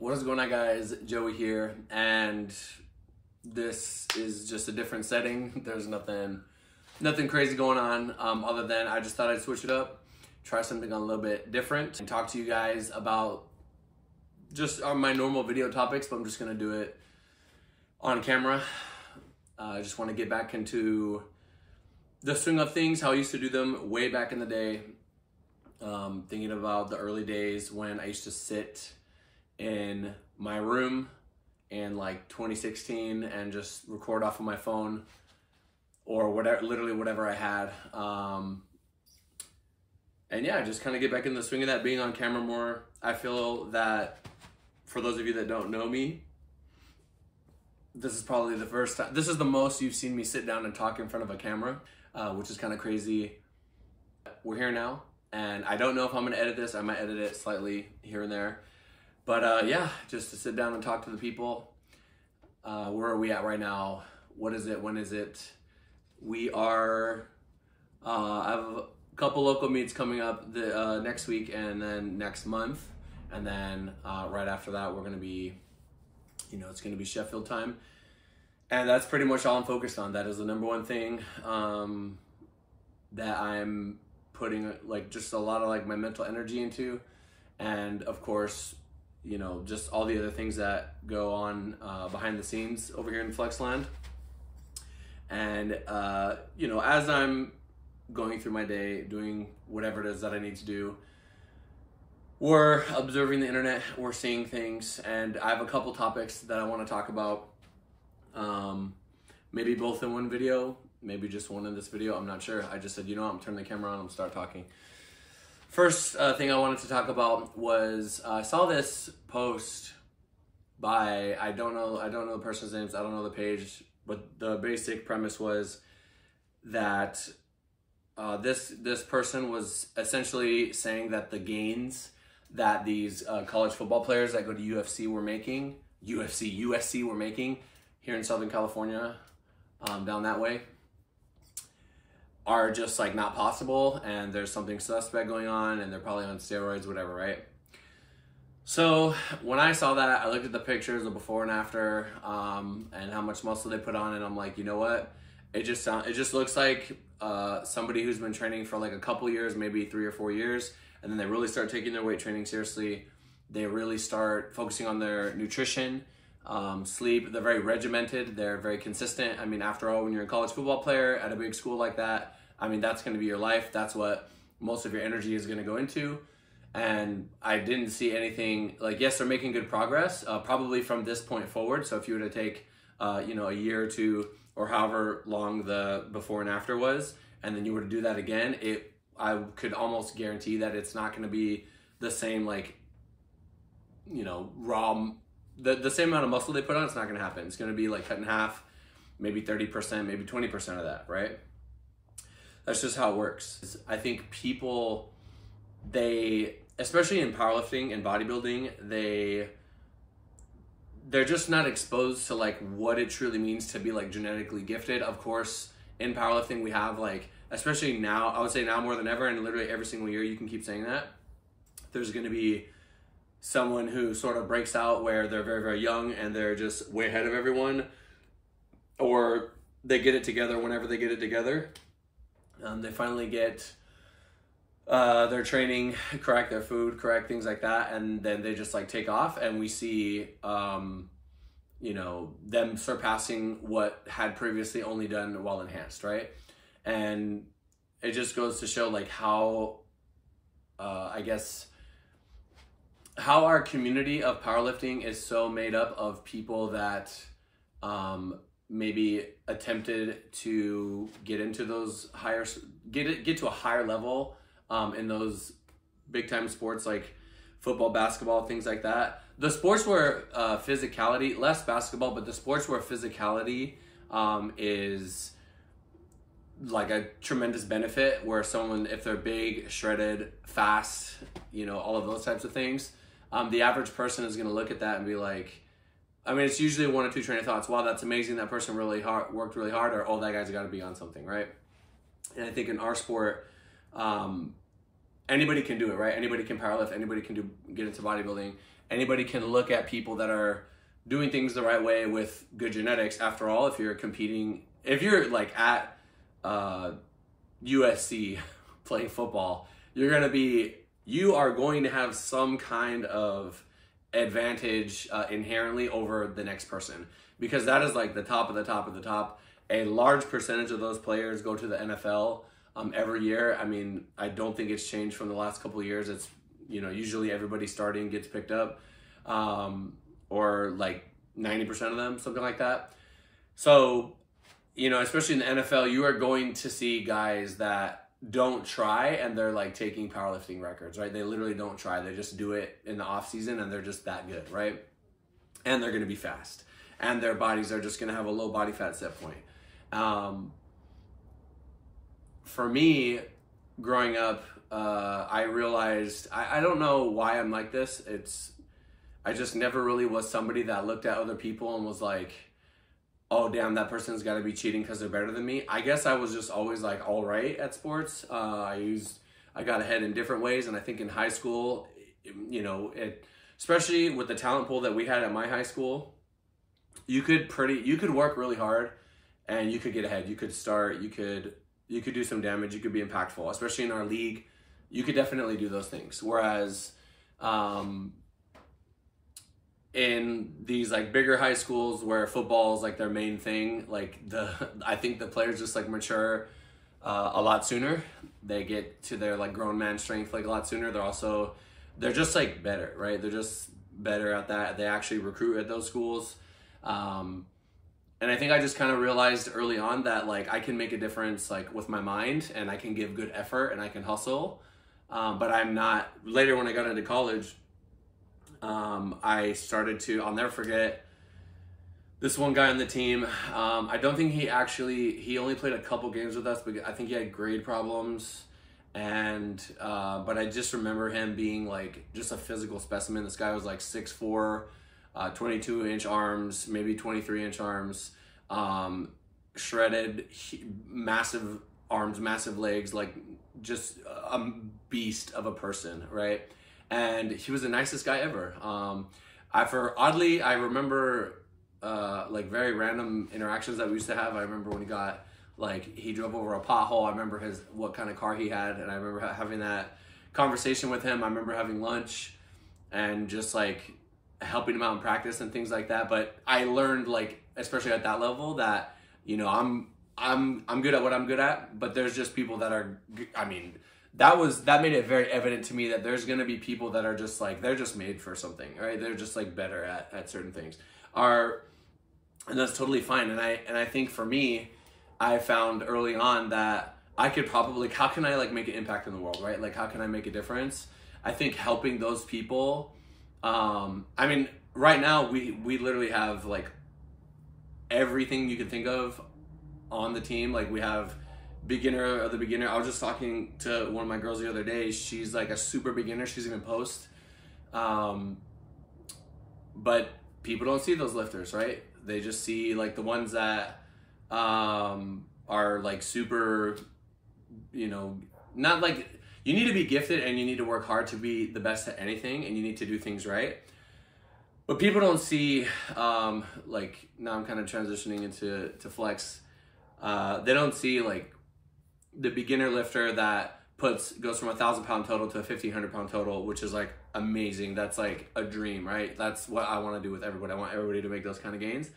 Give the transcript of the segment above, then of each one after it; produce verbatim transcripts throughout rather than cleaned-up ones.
What is going on, guys? Joey here, and this is just a different setting. There's nothing nothing crazy going on, um, other than I just thought I'd switch it up, try something a little bit different, and talk to you guys about just uh, my normal video topics, but I'm just gonna do it on camera. Uh, I just wanna get back into the swing of things, how I used to do them way back in the day. Um, thinking about the early days when I used to sit in my room in like twenty sixteen and just record off of my phone or whatever, literally whatever I had. Um, and yeah, just kind of get back in the swing of that, being on camera more. I feel that for those of you that don't know me, this is probably the first time, this is the most you've seen me sit down and talk in front of a camera, uh, which is kind of crazy. We're here now, and I don't know if I'm gonna edit this. I might edit it slightly here and there. But uh, yeah, just to sit down and talk to the people. Uh, where are we at right now? What is it? When is it? We are, uh, I have a couple local meets coming up the uh, next week and then next month. And then uh, right after that, we're gonna be, you know, it's gonna be Sheffield time. And that's pretty much all I'm focused on. That is the number one thing um, that I'm putting like just a lot of like my mental energy into. And of course, you know, just all the other things that go on uh, behind the scenes over here in Flexland. And, uh, you know, as I'm going through my day, doing whatever it is that I need to do, we're observing the internet, we're seeing things, and I have a couple topics that I want to talk about. Um, maybe both in one video, maybe just one in this video, I'm not sure. I just said, you know what, I'm turning the camera on, I'm gonna start talking. First uh, thing I wanted to talk about was uh, I saw this post by, I don't know I don't know the person's names, I don't know the page, but the basic premise was that uh, this this person was essentially saying that the gains that these uh, college football players that go to U F C were making, U F C, U S C were making here in Southern California, um, down that way, are just like not possible, and there's something suspect going on, and they're probably on steroids, whatever, right? So when I saw that, I looked at the pictures of before and after, um, and how much muscle they put on, and I'm like, you know what? It just sound, it just looks like uh, somebody who's been training for like a couple years, maybe three or four years, and then they really start taking their weight training seriously. They really start focusing on their nutrition, um, sleep. They're very regimented. They're very consistent. I mean, after all, when you're a college football player at a big school like that, I mean, that's going to be your life. That's what most of your energy is going to go into. And I didn't see anything like, yes, they're making good progress, uh, probably from this point forward. So if you were to take, uh, you know, a year or two or however long the before and after was, and then you were to do that again, it, I could almost guarantee that it's not going to be the same, like, you know, raw, the, the same amount of muscle they put on. It's not going to happen. It's going to be like cut in half, maybe thirty percent, maybe twenty percent of that, right? That's just how it works. I think people, they, especially in powerlifting and bodybuilding, they, they're just not exposed to like what it truly means to be like genetically gifted. Of course, in powerlifting, we have like, especially now, I would say now more than ever, and literally every single year, you can keep saying that, there's gonna be someone who sort of breaks out where they're very, very young and they're just way ahead of everyone, or they get it together whenever they get it together. Um, they finally get uh, their training correct, their food correct, things like that, and then they just like take off, and we see, um, you know, them surpassing what had previously only done well enhanced, right? And it just goes to show like how, uh, I guess, how our community of powerlifting is so made up of people that, um, maybe attempted to get into those higher, get it, get to a higher level um, in those big time sports like football, basketball, things like that. The sports where uh, physicality, less basketball, but the sports where physicality um, is like a tremendous benefit, where someone, if they're big, shredded, fast, you know, all of those types of things, um, the average person is gonna look at that and be like, I mean, it's usually one or two train of thoughts. Wow, that's amazing. That person really hard, worked really hard, or, oh, that guy's got to be on something, right? And I think in our sport, um, anybody can do it, right? Anybody can powerlift. Anybody can do get into bodybuilding. anybody can look at people that are doing things the right way with good genetics. After all, if you're competing, if you're like at uh, U S C playing football, you're going to be, you are going to have some kind of advantage uh, inherently over the next person, because that is like the top of the top of the top. A large percentage of those players go to the N F L um, every year. I mean, I don't think it's changed from the last couple of years. It's, you know, usually everybody starting gets picked up, um, or like ninety percent of them, something like that. So, you know, especially in the N F L, you are going to see guys that don't try, and they're like taking powerlifting records, right? They literally don't try. They just do it in the off season, and they're just that good, right? And they're going to be fast, and their bodies are just going to have a low body fat set point. Um, for me, growing up, uh, I realized, I, I don't know why I'm like this. It's, I just never really was somebody that looked at other people and was like, oh damn, that person's gotta be cheating because they're better than me. I guess I was just always like all right at sports. Uh, I used, I got ahead in different ways. And I think in high school, you know, it, especially with the talent pool that we had at my high school, you could pretty, you could work really hard and you could get ahead. You could start, you could, you could do some damage. You could be impactful, especially in our league. You could definitely do those things. Whereas, um, in these like bigger high schools where football is like their main thing, like the I think the players just like mature uh, a lot sooner. They get to their like grown man strength like a lot sooner. They're also they're just like better, right? They're just better at that. They actually recruit at those schools, um, and I think I just kind of realized early on that like I can make a difference like with my mind, and I can give good effort, and I can hustle. Um, but I'm not. Later when I got into college, Um, I started to, I'll never forget this one guy on the team. Um, I don't think he actually, he only played a couple games with us, but I think he had grade problems. And, uh, but I just remember him being like just a physical specimen. This guy was like six foot four, uh, twenty-two inch arms, maybe twenty-three inch arms, um, shredded, massive arms, massive legs, like just a beast of a person, right? And he was the nicest guy ever. Um, I, for oddly, I remember uh, like very random interactions that we used to have. I remember when he got, like he drove over a pothole. I remember his, what kind of car he had. And I remember ha having that conversation with him. I remember having lunch and just like helping him out in practice and things like that. But I learned like, especially at that level, that, you know, I'm, I'm, I'm good at what I'm good at, but there's just people that are, I mean, that was, that made it very evident to me that there's going to be people that are just like, they're just made for something, right? They're just like better at, at certain things are, and that's totally fine. And I, and I think for me, I found early on that I could probably, how can I like make an impact in the world, right? Like, how can I make a difference? I think helping those people, um, I mean, right now we, we literally have like everything you can think of on the team. Like we have beginner of the beginner. I was just talking to one of my girls the other day. She's like a super beginner. She's even post. Um, but people don't see those lifters, right? They just see like the ones that um, are like super, you know, not like, you need to be gifted and you need to work hard to be the best at anything, and you need to do things right. But people don't see um, like, now I'm kind of transitioning into to flex. Uh, they don't see like the beginner lifter that puts goes from a thousand pound total to a fifteen hundred pound total, which is like amazing. That's like a dream, right? That's what I want to do with everybody. I want everybody to make those kind of gains.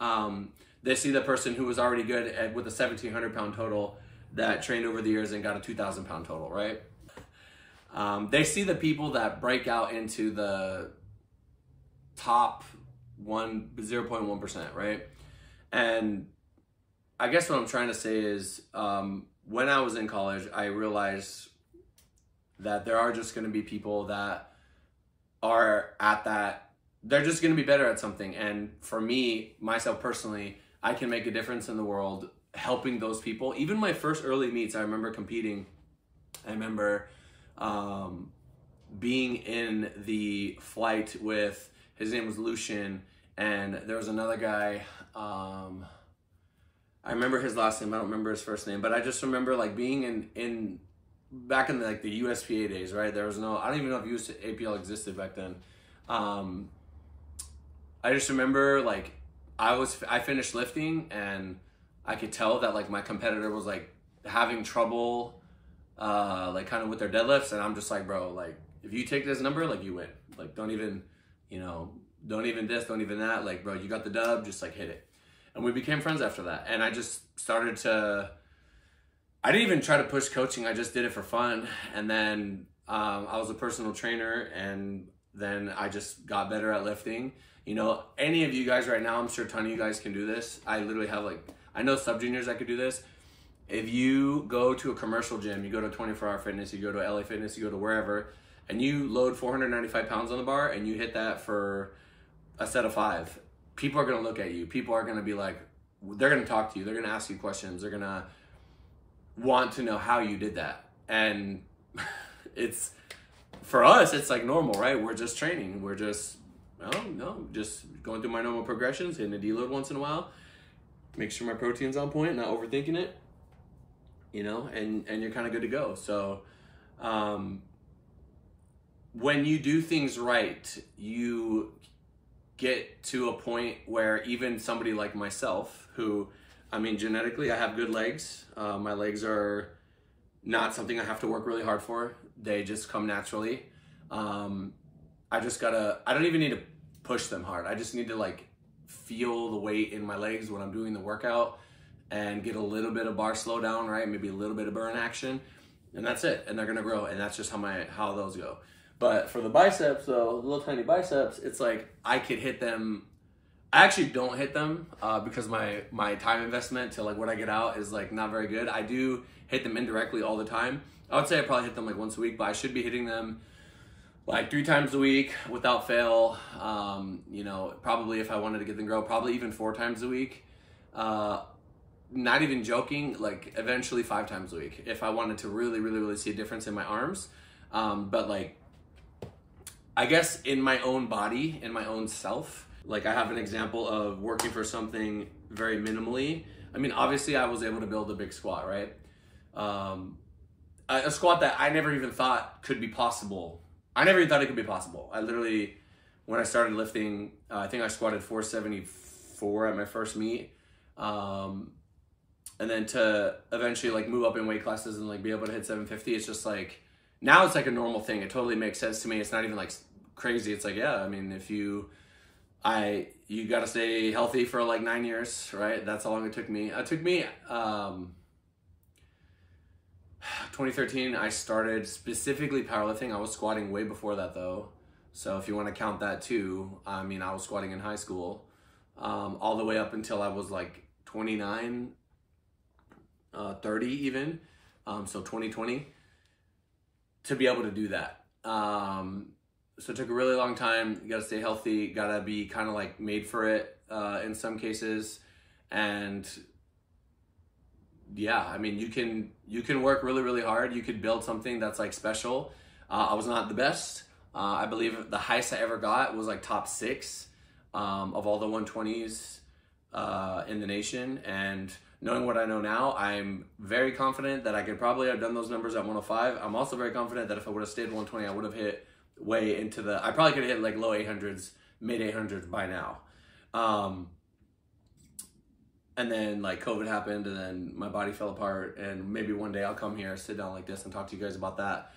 Um, they see the person who was already good at, with a seventeen hundred pound total that trained over the years and got a two thousand pound total, right? Um, they see the people that break out into the top one, zero point one percent, right? And I guess what I'm trying to say is, um, when I was in college, I realized that there are just going to be people that are at that, they're just going to be better at something. And for me, myself personally, I can make a difference in the world helping those people. Even my first early meets, I remember competing. I remember um, being in the flight with, his name was Lucian, and there was another guy, um, I remember his last name. I don't remember his first name, but I just remember like being in, in back in the, like the U S P A days, right? There was no, I don't even know if U S A P L existed back then. um, I just remember like I was I finished lifting and I could tell that like my competitor was like having trouble uh, like kind of with their deadlifts, and I'm just like, bro, like if you take this number, like you win. Like don't even, you know, don't even this, don't even that. Like, bro, you got the dub, just like hit it. And we became friends after that. And I just started to, I didn't even try to push coaching. I just did it for fun. And then um, I was a personal trainer, and then I just got better at lifting. You know, any of you guys right now, I'm sure a ton of you guys can do this. I literally have like, I know sub juniors that could do this. If you go to a commercial gym, you go to twenty-four hour fitness, you go to L A Fitness, you go to wherever, and you load four hundred ninety-five pounds on the bar and you hit that for a set of five, people are gonna look at you. People are gonna be like, they're gonna talk to you. They're gonna ask you questions. They're gonna want to know how you did that. And it's, for us, it's like normal, right? We're just training. We're just, well, no, just going through my normal progressions, hitting a deload once in a while, make sure my protein's on point, not overthinking it, you know, and, and you're kind of good to go. So um, when you do things right, you get to a point where even somebody like myself, who, I mean, genetically, I have good legs. Uh, my legs are not something I have to work really hard for. They just come naturally. Um, I just gotta, I don't even need to push them hard. I just need to like feel the weight in my legs when I'm doing the workout and get a little bit of bar slowdown, right? Maybe a little bit of burn action, and that's it. And they're gonna grow, and that's just how my, how those go. But for the biceps though, little tiny biceps, it's like I could hit them. I actually don't hit them uh, because my, my time investment to like what I get out is like not very good. I do hit them indirectly all the time. I would say I probably hit them like once a week, but I should be hitting them like three times a week without fail. Um, you know, probably if I wanted to get them grow, probably even four times a week. Uh, not even joking, like eventually five times a week if I wanted to really, really, really see a difference in my arms. Um, but like, I guess in my own body, in my own self, like I have an example of working for something very minimally. I mean, obviously I was able to build a big squat, right? Um, a squat that I never even thought could be possible. I never even thought it could be possible. I literally, when I started lifting, uh, I think I squatted four seventy-four at my first meet. Um, and then to eventually like move up in weight classes and like be able to hit seven fifty, it's just like, now it's like a normal thing. It totally makes sense to me. It's not even like crazy. It's like, yeah, I mean, if you, I, you got to stay healthy for like nine years, right? That's how long it took me. It took me, um, twenty thirteen, I started specifically powerlifting. I was squatting way before that though. So if you want to count that too, I mean, I was squatting in high school, um, all the way up until I was like twenty-nine, uh, thirty even. Um, so twenty twenty. To be able to do that. Um, so it took a really long time. You gotta stay healthy, gotta be kind of like made for it uh, in some cases. And yeah, I mean, you can you can work really, really hard. You could build something that's like special. Uh, I was not the best. Uh, I believe the highest I ever got was like top six um, of all the one twenties uh, in the nation. And knowing what I know now, I'm very confident that I could probably have done those numbers at one oh five. I'm also very confident that if I would have stayed one twenty, I would have hit way into the, I probably could have hit like low eight hundreds, mid eight hundreds by now. Um, and then like COVID happened, and then my body fell apart, and maybe one day I'll come here, sit down like this and talk to you guys about that.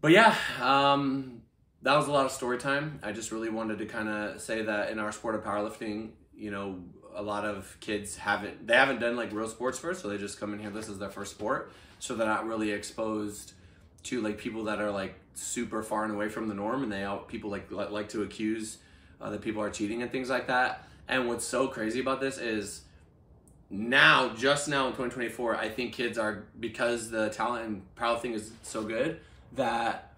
But yeah, um, that was a lot of story time. I just really wanted to kind of say that in our sport of powerlifting, you know, a lot of kids haven't, they haven't done like real sports first. So they just come in here, this is their first sport. So they're not really exposed to like people that are like super far and away from the norm. And they all, people like, like to accuse uh, that people are cheating and things like that. And what's so crazy about this is now, just now in twenty twenty-four, I think kids are, because the talent in powerlifting is so good, that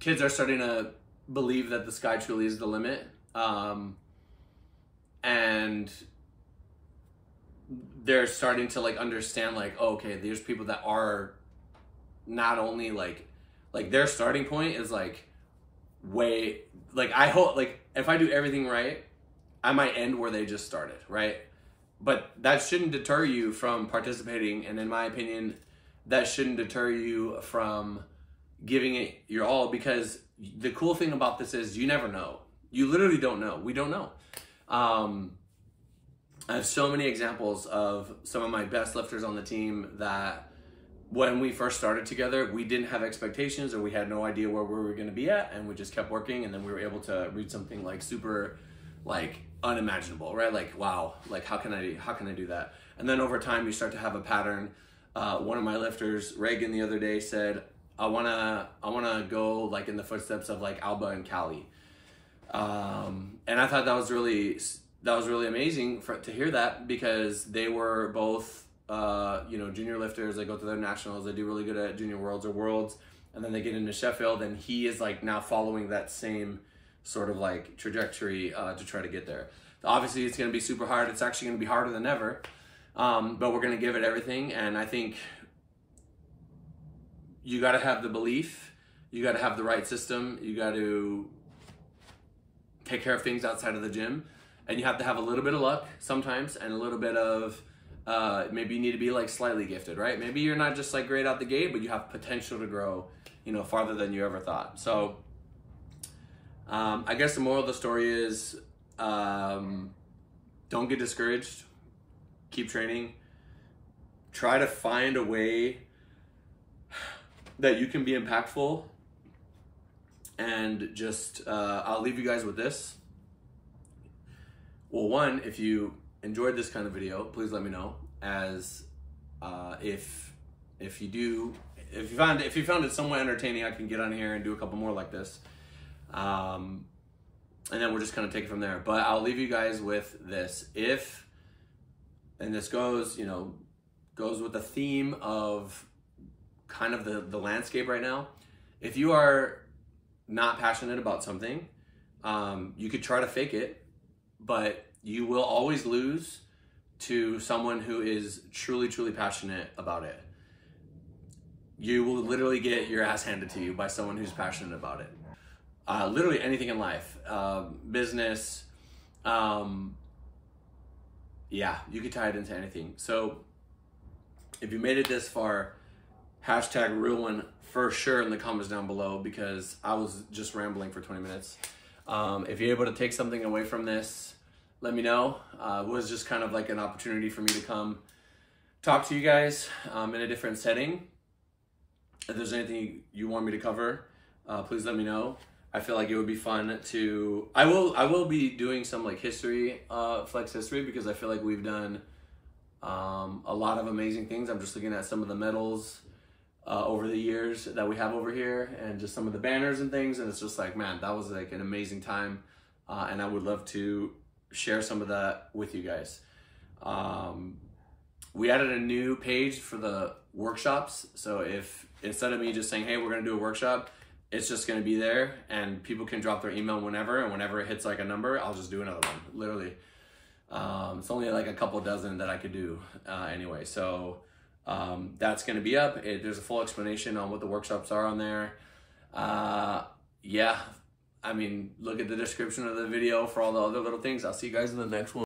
kids are starting to believe that the sky truly is the limit. Um, And they're starting to like understand like, oh, okay, there's people that are not only like, like their starting point is like way, like I hope, like if I do everything right, I might end where they just started, right? But that shouldn't deter you from participating. And in my opinion, that shouldn't deter you from giving it your all, because the cool thing about this is you never know. You literally don't know. We don't know. Um, I have so many examples of some of my best lifters on the team that when we first started together, we didn't have expectations, or we had no idea where we were going to be at, and we just kept working, and then we were able to reach something like super, like unimaginable, right? Like, wow, like how can I, how can I do that? And then over time, you start to have a pattern. Uh, one of my lifters, Reagan, the other day said, I wanna, I wanna go like in the footsteps of like Alba and Callie. Um, and I thought that was really, that was really amazing for, to hear that, because they were both, uh, you know, junior lifters. They go to their nationals, they do really good at junior worlds or worlds. And then they get into Sheffield, and he is like now following that same sort of like trajectory, uh, to try to get there. Obviously it's going to be super hard. It's actually going to be harder than ever. Um, but we're going to give it everything. And I think you got to have the belief, you got to have the right system, you got to take care of things outside of the gym, and you have to have a little bit of luck sometimes, and a little bit of, uh, maybe you need to be like slightly gifted, right? Maybe you're not just like great out the gate, but you have potential to grow, you know, farther than you ever thought. So, um, I guess the moral of the story is, um, don't get discouraged. Keep training. Try to find a way that you can be impactful. And just, uh, I'll leave you guys with this. Well, one, if you enjoyed this kind of video, please let me know. As uh, if if you do, if you found if you found it somewhat entertaining, I can get on here and do a couple more like this. Um, and then we'll just kind of take it from there. But I'll leave you guys with this. If and this goes, you know, goes with the theme of kind of the, the landscape right now. If you are not passionate about something, um, you could try to fake it, but you will always lose to someone who is truly, truly passionate about it. You will literally get your ass handed to you by someone who's passionate about it. Uh, literally anything in life, uh, business, um, yeah, you could tie it into anything. So if you made it this far, hashtag real one for sure in the comments down below, because I was just rambling for twenty minutes. Um, if you're able to take something away from this, let me know. Uh, it was just kind of like an opportunity for me to come talk to you guys um, in a different setting. If there's anything you want me to cover, uh, please let me know. I feel like it would be fun to, I will I will be doing some like history, uh, Flex history, because I feel like we've done um, a lot of amazing things. I'm just looking at some of the medals Uh, over the years that we have over here, and just some of the banners and things, and it's just like, man, that was like an amazing time, uh, and I would love to share some of that with you guys. Um, we added a new page for the workshops, so if instead of me just saying, hey, we're gonna do a workshop, it's just gonna be there, and people can drop their email whenever, and whenever it hits like a number, I'll just do another one, literally. Um, it's only like a couple dozen that I could do uh, anyway, so Um, that's going to be up. It, there's a full explanation on what the workshops are on there. Uh, yeah, I mean, look at the description of the video for all the other little things. I'll see you guys in the next one.